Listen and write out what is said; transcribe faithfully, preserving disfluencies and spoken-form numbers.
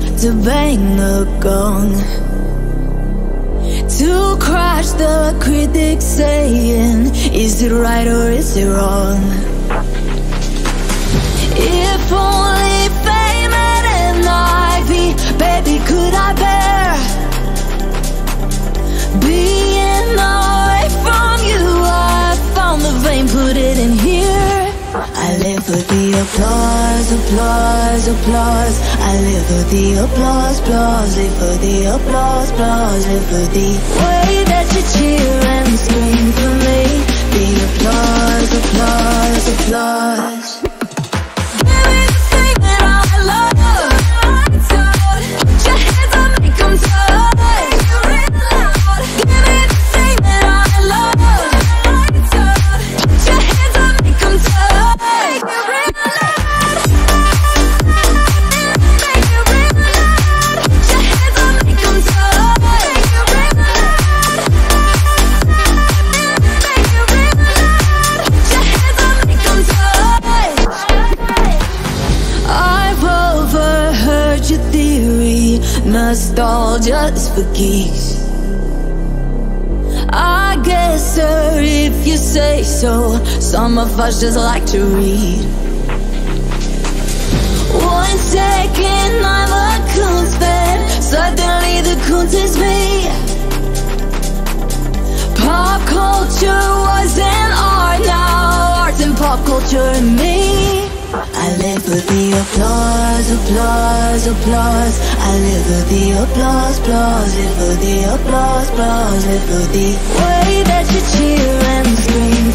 you to bang the gong, to crush the critics saying, is it right or is it wrong? If only fame and envy, baby, could I bear being away from you? I found the vein, put it in here. I live for the applause, applause, applause. I live for the applause, applause. Live for the applause, applause. Live for the way that you cheer and scream for me. The applause, applause, applause. Give me the thing that I love. I don't. Put your hands up, make them touch. Hear it loud. Give me the thing that I love. I don't. Put your hands up, make them touch. All just for geeks, I guess, sir, if you say so. Some of us just like to read. One second I'm a coon's fan, suddenly the coons is me. Pop culture was an art, now art's in pop culture and me. I live for the applause, applause, applause. I live for the applause, applause. Live for the applause, applause. Live for the way that you cheer and scream.